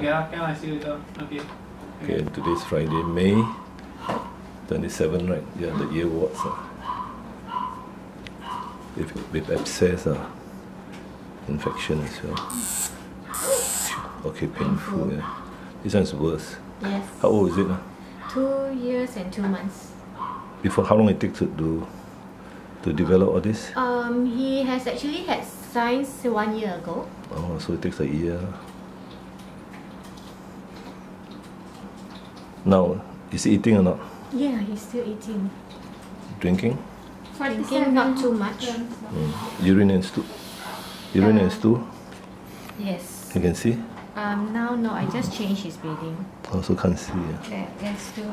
Yeah, I see you later. Okay, today's Friday, May 27, right? Yeah, the ear warts. With abscess, infection as well. Okay, painful, yeah. This one's worse. Yes. How old is it? 2 years and 2 months. Before, how long it takes to develop all this? He has actually had signs 1 year ago. Oh, so it takes a year. Now, is he eating or not? Yeah, he's still eating. Drinking? Drinking, not too much. Urine and stool? Urine and stool? Yes. You can see? Now, no, I just changed his bedding. Also can't see, yeah. Yes, too.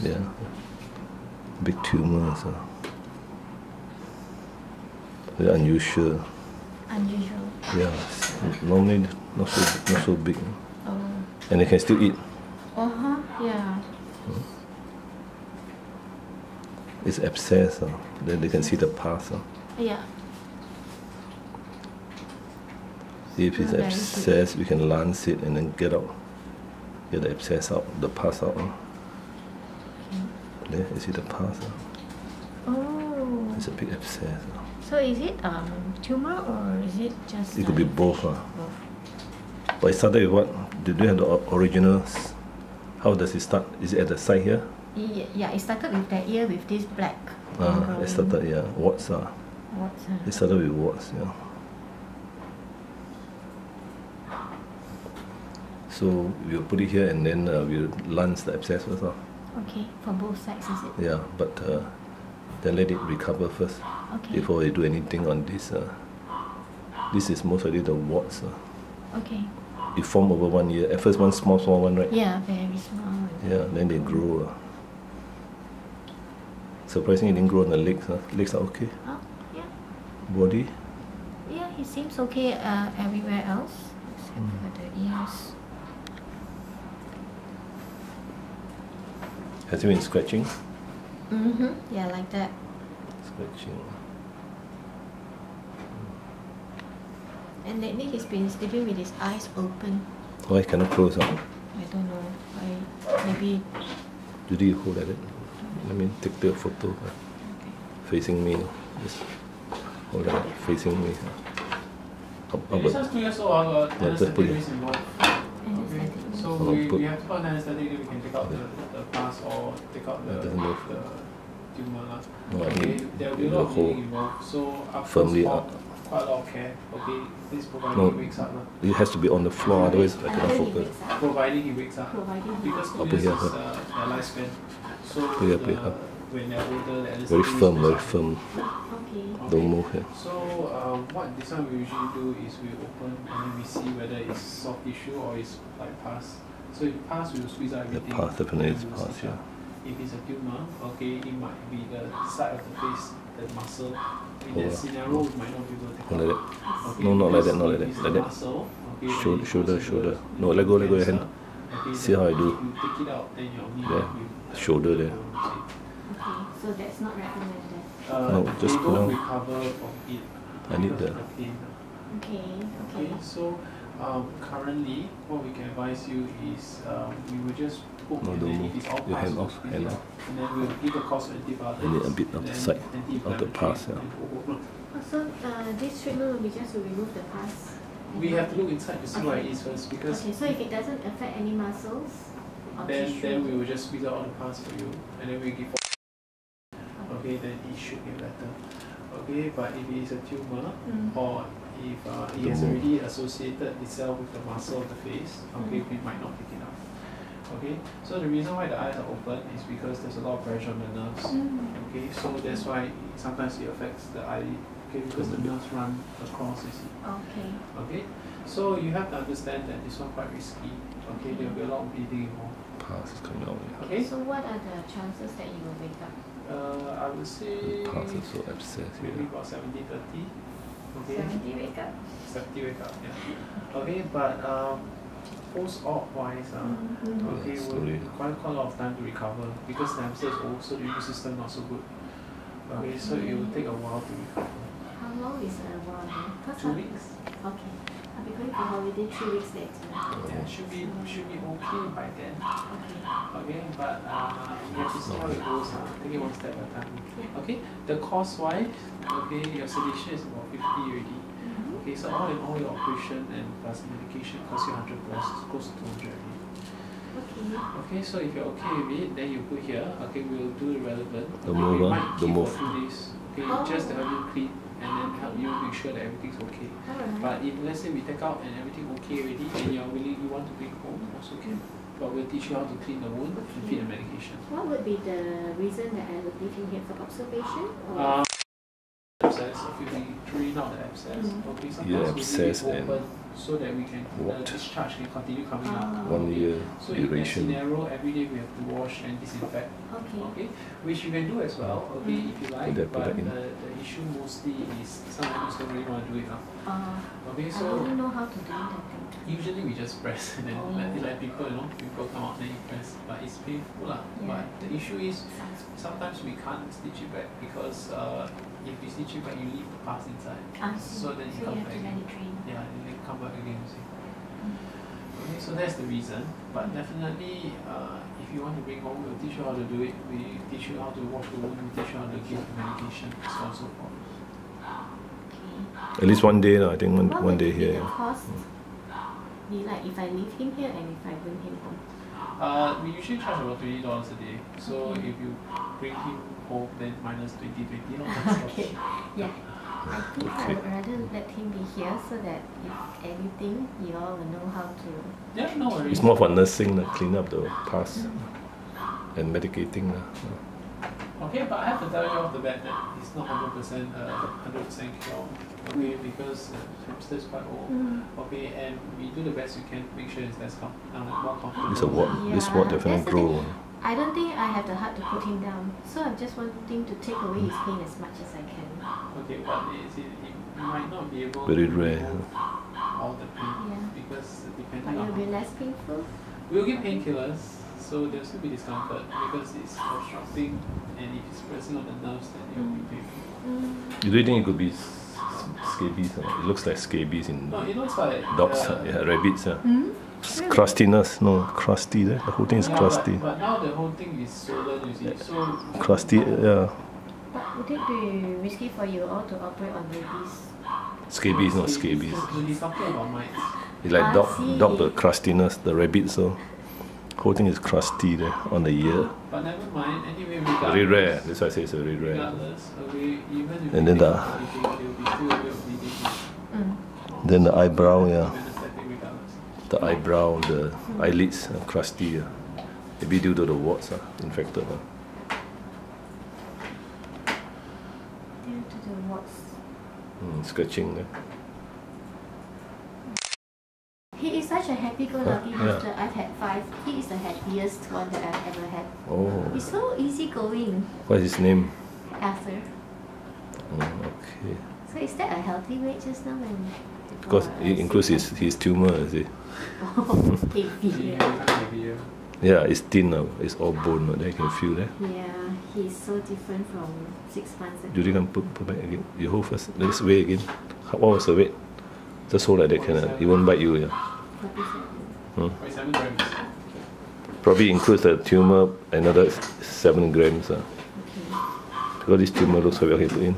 Yeah. Big tumour, so. Very unusual. Unusual? Yeah. Normally, not so big. Oh. And they can still eat. Uh-huh, yeah. It's abscess, then they can see the path. Yeah. If it's abscess, we can lance it and then get out. Get the abscess out, the path out. There, you see the path. Oh. It's a big abscess. So is it tumor or is it just... It could be both. Both. But it started with what? Did you have the originals? How does it start? Is it at the side here? Yeah, it started with that ear with this black. It started, yeah. Warts. It started with warts, yeah. So we'll put it here and then we'll lance the abscess first. Okay, for both sides is it? Yeah, but then let it recover first before we do anything on this. This is most likely the warts. Okay. It formed over 1 year. At first, one small one, right? Yeah, very small. Yeah, then they grow. Surprisingly, it didn't grow on the legs. Legs are okay. Oh, yeah. Body? Yeah, it seems okay everywhere else except for the ears. Has he been scratching? Mm-hmm. Yeah, like that. Scratching. And lately he's been sleeping with his eyes open. Why cannot close up? I don't know. Why? Maybe... Do you hold at it? Let me take the photo. Facing me. Just hold on. Facing me. This one's 2 years old. Yeah, just put it. So we have to put an anesthetic that we can take out the pus or take out the tumour. Okay, there will be a lot of healing involved. So after quite a lot of care. Okay, this providing he wakes up. It has to be on the floor, otherwise I cannot focus. Providing he wakes up. Because 2 years is their lifespan. So when they're older, they're very firm, very firm. Okay. Don't move here. So what this one we usually do is we open and then we see whether it's soft tissue or it's like pus. So if pus, we will squeeze out everything. The pus definitely is pus, yeah. If it's a tumour, okay, it might be the side of the face, the muscle. In that scenario, we might not be able to take it. Okay. No, not like that, not like that. Like that. Muscle, okay, shoulder. No, let go your hand. Okay, see how I do. You take it out, then your knee shoulder there. Okay, so that's not recommended. No, just put down. I need that. Okay. So currently, what we can advise you is we will just poke and then if it's all pus, hand off. And then we will give a course of antibiotics. And then a bit of the side, of the pus. So this treatment will be just to remove the pus? We have to look inside to see what it is first. Because so if it doesn't affect any muscles? Then we will just squeeze out all the pus for you and then we give then it should be better. Okay, but if it is a tumour or if it has already associated itself with the muscle of the face, okay, we might not pick it up. Okay, so the reason why the eyes are open is because there's a lot of pressure on the nerves. Okay, so that's why sometimes it affects the eye, because the nerves run across, you see. Okay, so you have to understand that this one quite risky. Okay, there will be a lot of bleeding involved. Okay, so what are the chances that you will wake up? I would say maybe about 70-30. Okay. 70 wake up. 70 wake up, yeah. Okay, but post-op wise, okay, will quite a lot of time to recover because themselves also the immune system not so good. Okay, so it will take a while to recover. How long travel is around 2 weeks. Okay. I'll be going for holiday 3 weeks later. Yeah, should be okay by then. Okay. Okay, but we have to see how it goes. Take it one step at a time. Yeah. Okay. The cost wise, okay, your sedation is about 50 already. Okay, so all in all, your operation and plus medication costs you 100+, close to 200 already. Okay, so if you're okay with it, then you put here. Okay, we'll do the relevant. The move, we might keep for a few days. Okay, just to help you clean and then help you make sure that everything's okay. Right. But if let's say we take out and everything okay already, and you're willing, you want to bring home, also can. But we'll teach you how to clean the wound and feed the medication. What would be the reason that I would leave him here for observation? Or? Abscess. If you can drain out the abscess, okay, sometimes we leave it open so that we can discharge can continue coming out. 1 year so duration. So in that scenario, every day we have to wash and disinfect. Okay. Okay, which you can do as well. Okay, if you like. But the issue mostly is someone who don't really want to do it now. Okay, so I don't know how to do it. Usually we just press and then let people, you know, people come out and then you press. But it's painful lah. Yeah. But the issue is sometimes we can't stitch it back because. If you stitch it back, you leave the pus inside. So then you come back again. Yeah, and then come back again. See. Okay, so that's the reason. But definitely, if you want to bring home, we'll teach you how to do it. We teach you how to wash the wound. We teach you how to give medication, so on and so forth. Okay. At least 1 day, no? I think one day here. What would the cost be like if I leave him here and if I bring him home? We usually charge about $20 a day. So if you bring him home, then minus 20, okay. Yeah. I think I would rather let him be here so that if anything, you all will know how to. Yeah, no worries. It's more for nursing, clean up the pus and medicating. Okay, but I have to tell you off the bat that it's not 100% cure. Okay, because hamster's quite old. Okay, and we do the best we can to make sure it's less more comfortable. It's a what? Yeah. It's what definitely grow. I don't think I have the heart to put him down, so I'm just wanting to take away his pain as much as I can. Okay, but it might not be able to remove all the pain, because depending on... But it will be less painful? We'll give painkillers, so there will still be discomfort, because it's obstructing, and if it's pressing on the nerves, then it will be painful. You do think it could be scabies? It looks like scabies in dogs, rabbits. Crustiness, crusty. The whole thing is crusty. But now the whole thing is swollen, you see. So crusty, But would it be risky for you all to operate on babies? Scabies, not scabies. It's like dog the crustiness, the rabbit. So whole thing is crusty there on the ear. But never mind. Anyway, very rare. That's why I say it's very rare. And then the eyebrow, The eyebrow, the eyelids are crusty. Maybe due to the warts infected. Due to the warts. Scratching there. He is such a happy-go-lucky hamster. I've had 5. He is the happiest one that I've ever had. Oh. He's so easygoing. What's his name? Arthur. Oh, okay. So is that a healthy weight just now? Because it includes his tumor, is it? Oh, heavier. Yeah, it's thin now. It's all bone. There you can feel that. Yeah, he's so different from 6 months ago. You can put back again. You hold first. Let's weigh again. What was the weight? Just hold like that, can it won't bite you, yeah. 47 grams. Probably includes the tumor another 7 grams. Okay. Because this tumor looks very okay to in.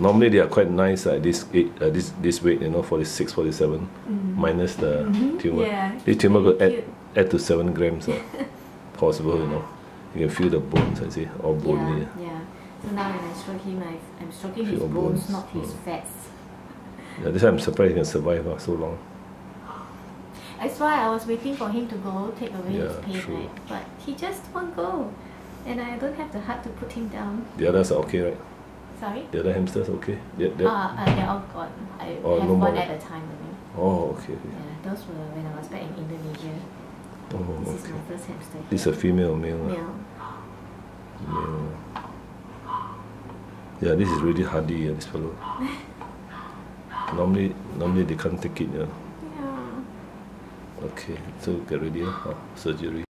Normally they are quite nice at this weight, you know, 46, 47, minus the tumor. Yeah, this tumor could add to 7 grams, possible, you know. You can feel the bones, I see, all bony. Yeah. So now when I stroke him, I'm stroking his bones, not his fats. Yeah, that's why I'm surprised he can survive so long. That's why I was waiting for him to go, take away his pain, right? But he just won't go. And I don't have the heart to put him down. The others are okay, right? Sorry? The other hamsters okay? They're all gone. I have one at a time. Oh, okay. Yeah, those were when I was back in Indonesia. Oh, this is my first hamster here. It's a female or male? Male. Male. Yeah, this is really hardy, this fellow. Normally they can't take it. Yeah. Okay, so get ready for surgery.